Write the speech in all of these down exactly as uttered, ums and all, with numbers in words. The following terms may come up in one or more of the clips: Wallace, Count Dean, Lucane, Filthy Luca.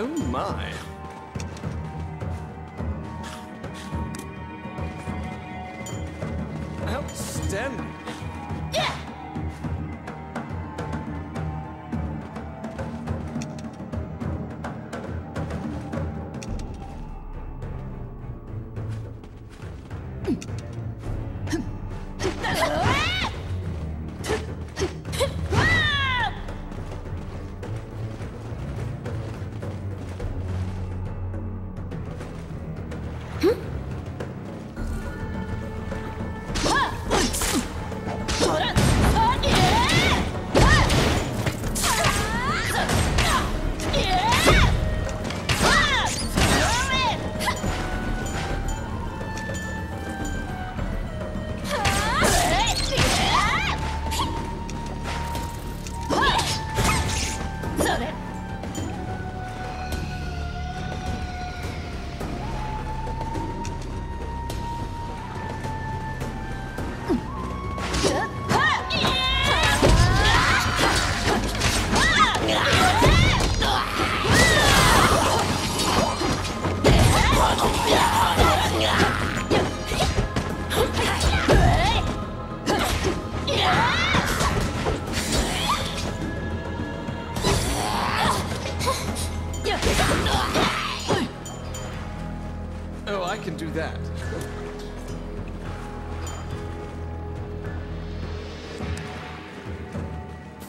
Oh my. Outstanding. Yeah.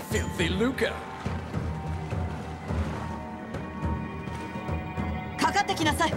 Filthy Luca. I got it.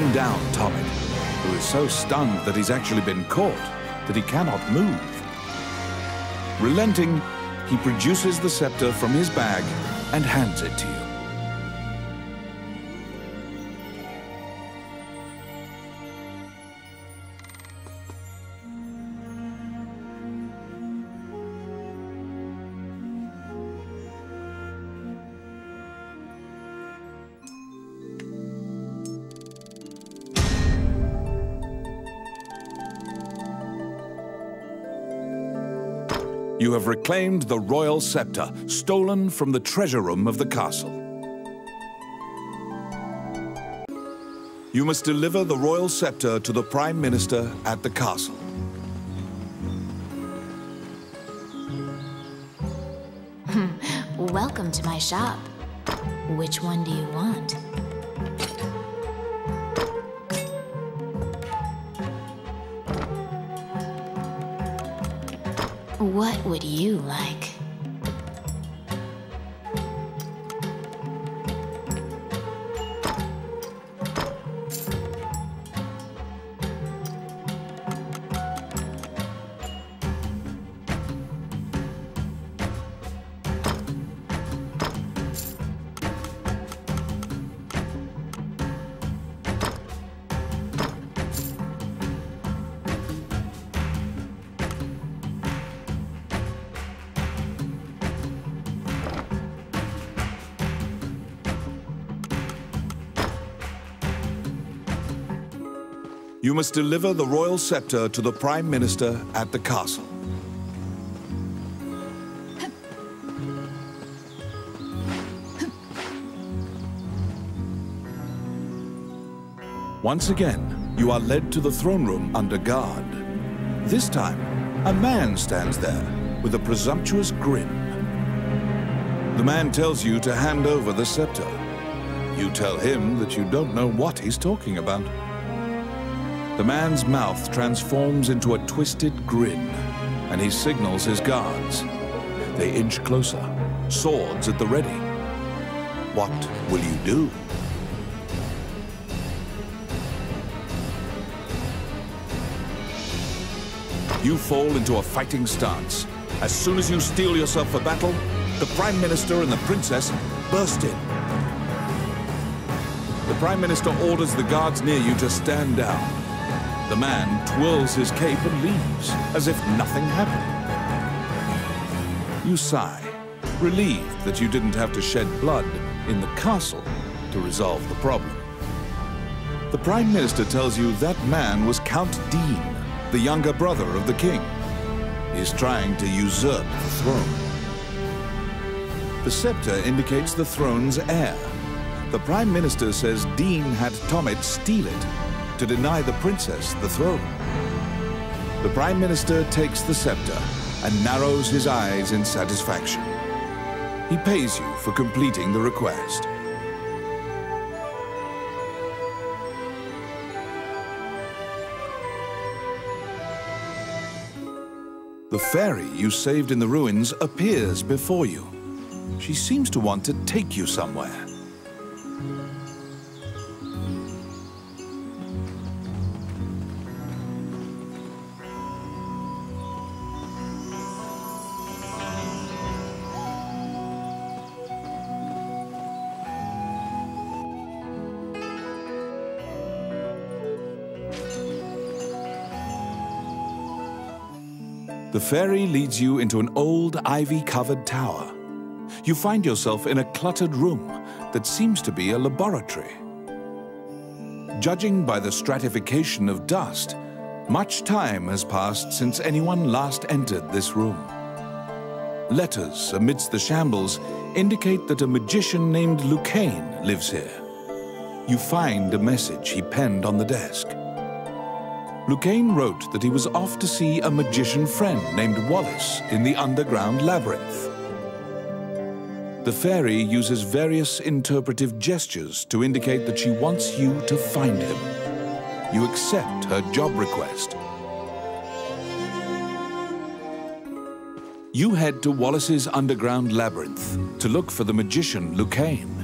bring down Tommy, who is so stunned that he's actually been caught that he cannot move. Relenting, he produces the scepter from his bag and hands it to you. You have reclaimed the royal scepter, stolen from the treasure room of the castle. You must deliver the royal scepter to the Prime Minister at the castle. Welcome to my shop. Which one do you want? What would you like? You must deliver the royal scepter to the Prime Minister at the castle. Once again, you are led to the throne room under guard. This time, a man stands there with a presumptuous grin. The man tells you to hand over the scepter. You tell him that you don't know what he's talking about. The man's mouth transforms into a twisted grin, and he signals his guards. They inch closer, swords at the ready. What will you do? You fall into a fighting stance. As soon as you steel yourself for battle, the Prime Minister and the Princess burst in. The Prime Minister orders the guards near you to stand down. The man twirls his cape and leaves, as if nothing happened. You sigh, relieved that you didn't have to shed blood in the castle to resolve the problem. The Prime Minister tells you that man was Count Dean, the younger brother of the king. He's trying to usurp the throne. The scepter indicates the throne's heir. The Prime Minister says Dean had Tomet steal it to deny the princess the throne. The Prime Minister takes the scepter and narrows his eyes in satisfaction. He pays you for completing the request. The fairy you saved in the ruins appears before you. She seems to want to take you somewhere. The ferry leads you into an old ivy-covered tower. You find yourself in a cluttered room that seems to be a laboratory. Judging by the stratification of dust, much time has passed since anyone last entered this room. Letters amidst the shambles indicate that a magician named Lucane lives here. You find a message he penned on the desk. Lucane wrote that he was off to see a magician friend named Wallace in the underground labyrinth. The fairy uses various interpretive gestures to indicate that she wants you to find him. You accept her job request. You head to Wallace's underground labyrinth to look for the magician Lucane.